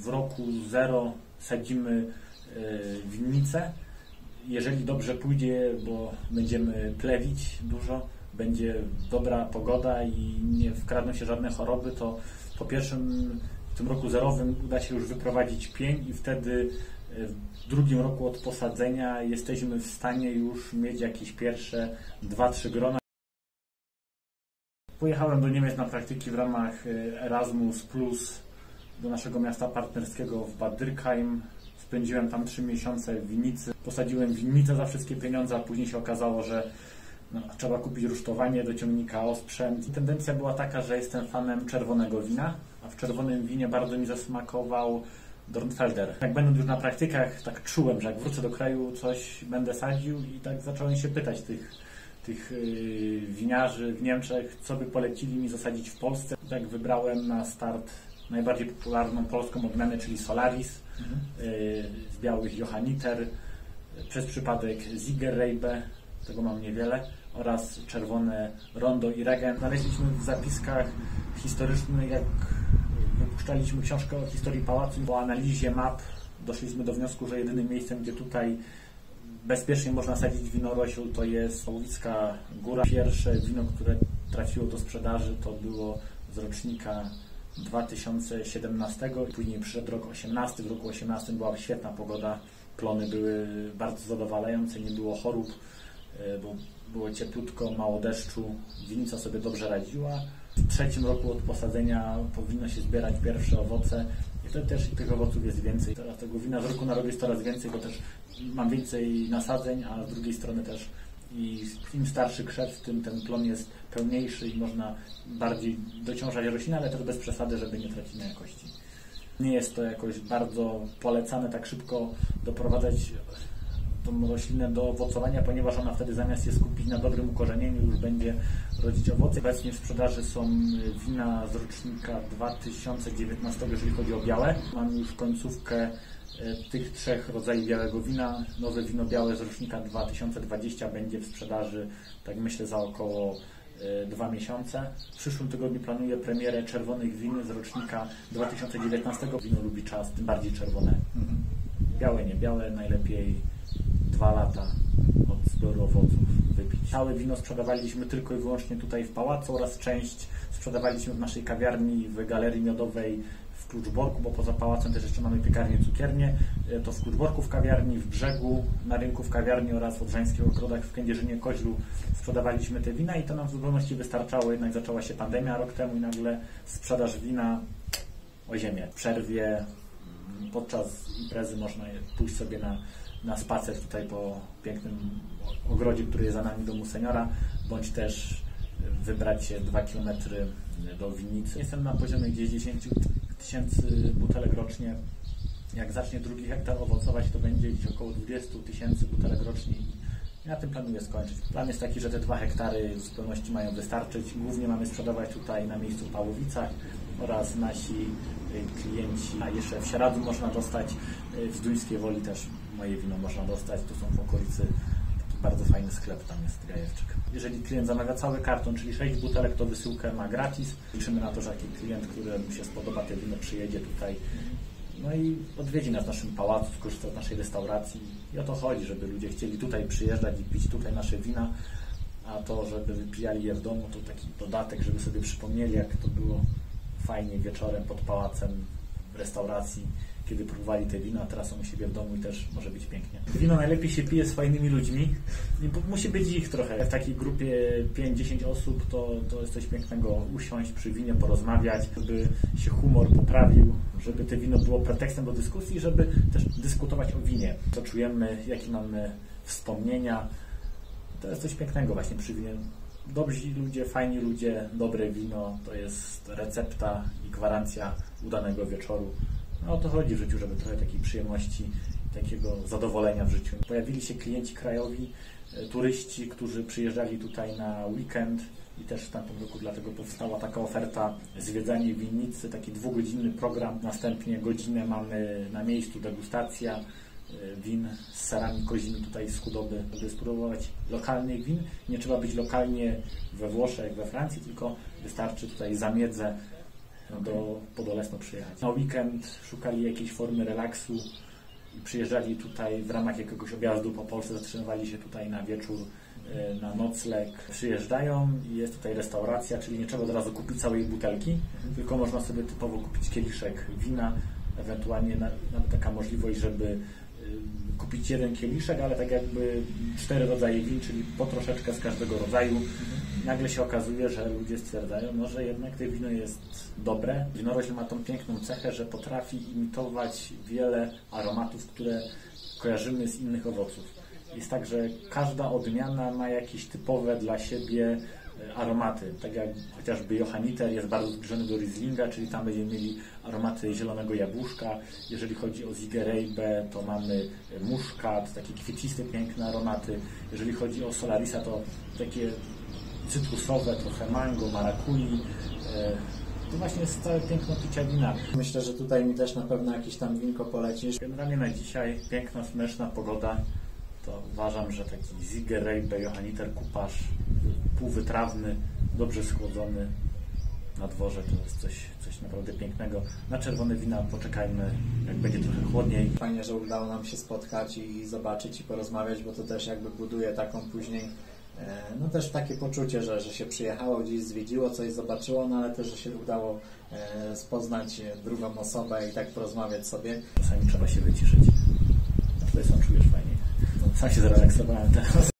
w roku 0 sadzimy winnicę. Jeżeli dobrze pójdzie, bo będziemy plewić dużo, będzie dobra pogoda i nie wkradną się żadne choroby, to po pierwszym w tym roku zerowym uda się już wyprowadzić pień i wtedy w drugim roku od posadzenia jesteśmy w stanie już mieć jakieś pierwsze 2-3 grona. Pojechałem do Niemiec na praktyki w ramach Erasmus+, do naszego miasta partnerskiego w Badryrkheim. Spędziłem tam 3 miesiące w winnicy. Posadziłem winnicę za wszystkie pieniądze, a później się okazało, że trzeba kupić rusztowanie do ciągnika, osprzęt. I tendencja była taka, że jestem fanem czerwonego wina, a w czerwonym winie bardzo mi zasmakował Dornfelder. Jak będąc już na praktykach, tak czułem, że jak wrócę do kraju, coś będę sadził i tak zacząłem się pytać tych winiarzy w Niemczech, co by polecili mi zasadzić w Polsce. Tak wybrałem na start najbardziej popularną polską odmianę, czyli Solaris, z białych Johanniter, przez przypadek Ziger Rejbe, tego mam niewiele, oraz Czerwone Rondo i Regent. Znaleźliśmy w zapiskach historycznych, jak wypuszczaliśmy książkę o historii pałacu, po analizie map doszliśmy do wniosku, że jedynym miejscem, gdzie tutaj bezpiecznie można sadzić winorośl, to jest Pałowice, Góra. Pierwsze wino, które trafiło do sprzedaży, to było z rocznika 2017, później przyszedł rok 2018. W roku 2018 była świetna pogoda, plony były bardzo zadowalające, nie było chorób, bo było cieplutko, mało deszczu, winnica sobie dobrze radziła. W trzecim roku od posadzenia powinno się zbierać pierwsze owoce i wtedy też tych owoców jest więcej. Teraz tego wina z roku na rok jest coraz więcej, bo też mam więcej nasadzeń, a z drugiej strony też i im starszy krzew, tym ten plon jest pełniejszy i można bardziej dociążać rośliny, ale też bez przesady, żeby nie tracić na jakości. Nie jest to jakoś bardzo polecane tak szybko doprowadzać tą roślinę do owocowania, ponieważ ona wtedy zamiast je skupić na dobrym ukorzenieniu, już będzie rodzić owoce. Obecnie w sprzedaży są wina z rocznika 2019, jeżeli chodzi o białe. Mam już końcówkę tych trzech rodzajów białego wina. Nowe wino białe z rocznika 2020 będzie w sprzedaży, tak myślę, za około 2 miesiące. W przyszłym tygodniu planuję premierę czerwonych win z rocznika 2019. Wino lubi czas, tym bardziej czerwone. Białe, nie białe, najlepiej 2 lata od zbioru owoców wypić. Całe wino sprzedawaliśmy tylko i wyłącznie tutaj w pałacu oraz część sprzedawaliśmy w naszej kawiarni w galerii miodowej w Kluczborku, bo poza pałacem też jeszcze mamy piekarnię, cukiernię. To w Kluczborku w kawiarni, w Brzegu, na rynku w kawiarni oraz w Odrzańskich Ogrodach w Kędzierzynie-Koźlu sprzedawaliśmy te wina i to nam w zupełności wystarczało. Jednak zaczęła się pandemia rok temu i nagle sprzedaż wina o ziemię. W przerwie podczas imprezy można pójść sobie na spacer tutaj po pięknym ogrodzie, który jest za nami, domu seniora, bądź też wybrać się 2 km do winnicy. Jestem na poziomie gdzieś 10 000 butelek rocznie. Jak zacznie drugi hektar owocować, to będzie gdzieś około 20 000 butelek rocznie. Ja tym planuję skończyć. Plan jest taki, że te 2 hektary w zupełności mają wystarczyć. Głównie mamy sprzedawać tutaj na miejscu w Pałowicach oraz nasi klienci. A jeszcze w Sieradzu można dostać, w Zduńskiej Woli też moje wino można dostać. Tu są w okolicy taki bardzo fajny sklep, tam jest Grajewczyk. Jeżeli klient zamawia cały karton, czyli 6 butelek, to wysyłkę ma gratis. Liczymy na to, że taki klient, któremu się spodoba te wino, przyjedzie tutaj. No i odwiedzi nas w naszym pałacu, skorzysta z naszej restauracji. I o to chodzi, żeby ludzie chcieli tutaj przyjeżdżać i pić tutaj nasze wina, a to, żeby wypijali je w domu, to taki dodatek, żeby sobie przypomnieli, jak to było fajnie wieczorem pod pałacem w restauracji, kiedy próbowali te wina, a teraz są u siebie w domu i też może być pięknie. Wino najlepiej się pije z fajnymi ludźmi i musi być ich trochę. W takiej grupie 5-10 osób to jest coś pięknego, usiąść przy winie, porozmawiać, żeby się humor poprawił, żeby to wino było pretekstem do dyskusji, żeby też dyskutować o winie. Co czujemy, jakie mamy wspomnienia, to jest coś pięknego właśnie przy winie. Dobrzy ludzie, fajni ludzie, dobre wino, to jest recepta i gwarancja udanego wieczoru. No o to chodzi w życiu, żeby trochę takiej przyjemności, takiego zadowolenia w życiu. Pojawili się klienci krajowi, turyści, którzy przyjeżdżali tutaj na weekend i też w tamtym roku dlatego powstała taka oferta zwiedzanie winnicy, taki 2-godzinny program. Następnie godzinę mamy na miejscu degustacja win z serami kozimi tutaj z Chudoby, żeby spróbować lokalnych win. Nie trzeba być lokalnie we Włoszech, we Francji, tylko wystarczy tutaj zamiedzę do Podolesno przyjechać. Na weekend szukali jakiejś formy relaksu i przyjeżdżali tutaj w ramach jakiegoś objazdu po Polsce, zatrzymywali się tutaj na wieczór, na nocleg. Przyjeżdżają i jest tutaj restauracja, czyli nie trzeba od razu kupić całej butelki, tylko można sobie typowo kupić kieliszek wina, ewentualnie nawet taka możliwość, żeby kupić jeden kieliszek, ale tak jakby 4 rodzaje win, czyli po troszeczkę z każdego rodzaju. Nagle się okazuje, że ludzie stwierdzają, no, że jednak to wino jest dobre. Winorośl ma tą piękną cechę, że potrafi imitować wiele aromatów, które kojarzymy z innych owoców. Jest tak, że każda odmiana ma jakieś typowe dla siebie aromaty, tak jak chociażby Johanniter jest bardzo zbliżony do Rieslinga, czyli tam będziemy mieli aromaty zielonego jabłuszka. Jeżeli chodzi o Ziger Rejbe, to mamy muszkat, takie kwieciste, piękne aromaty. Jeżeli chodzi o Solarisa, to takie cytrusowe, trochę mango, marakui. To właśnie jest całe piękno picia wina. Myślę, że tutaj mi też na pewno jakieś tam winko polecisz. Generalnie na dzisiaj piękna, słoneczna pogoda. To uważam, że taki Ziger Rejbe, Johanniter, kupasz półwytrawny, dobrze schłodzony na dworze, to jest coś naprawdę pięknego. Na czerwone wina poczekajmy, jak będzie trochę chłodniej. Fajnie, że udało nam się spotkać i zobaczyć i porozmawiać, bo to też jakby buduje taką później, no też takie poczucie, że się przyjechało gdzieś, zwiedziło coś, zobaczyło, no ale też, że się udało poznać drugą osobę i tak porozmawiać sobie. Czasami trzeba się wyciszyć, a wtedy sam czujesz fajnie. Sam się zrelaksowałem teraz.